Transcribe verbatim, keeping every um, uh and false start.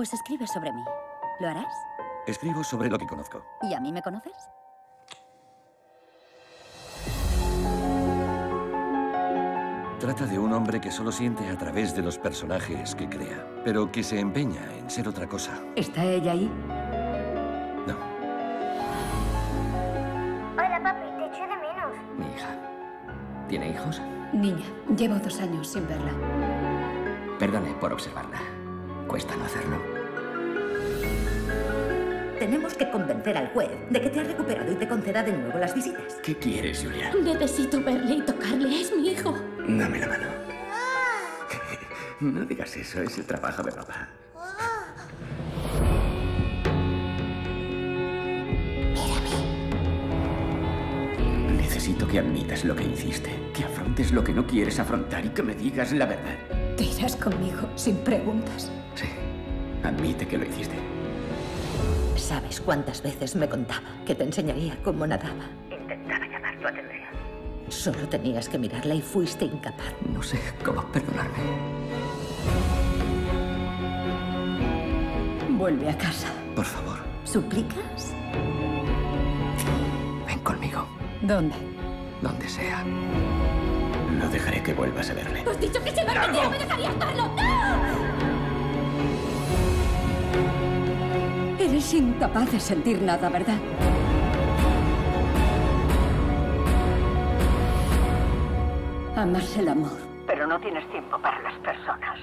Pues escribe sobre mí. ¿Lo harás? Escribo sobre lo que conozco. ¿Y a mí me conoces? Trata de un hombre que solo siente a través de los personajes que crea, pero que se empeña en ser otra cosa. ¿Está ella ahí? No. Hola, papi, te eché de menos. Mi hija. ¿Tiene hijos? Niña. Llevo dos años sin verla. Perdone por observarla. Cuesta no hacerlo. Tenemos que convencer al juez de que te has recuperado y te conceda de nuevo las visitas. ¿Qué quieres, Julia? Necesito verle y tocarle. Es mi hijo. Dame la mano. No digas eso, es el trabajo de papá. Mírame. Necesito que admitas lo que hiciste, que afrontes lo que no quieres afrontar y que me digas la verdad. Te irás conmigo sin preguntas. Sí, admite que lo hiciste. ¿Sabes cuántas veces me contaba que te enseñaría cómo nadaba? Intentaba llamar tu atención. Solo tenías que mirarla y fuiste incapaz. No sé cómo perdonarme. Vuelve a casa. Por favor. ¿Suplicas? Ven conmigo. ¿Dónde? Donde sea. No dejaré que vuelvas a verle. ¡Os he dicho que se va a meter! ¡No me dejarías verlo! ¡No! Eres incapaz de sentir nada, ¿verdad? Amas el amor. Pero no tienes tiempo para las personas.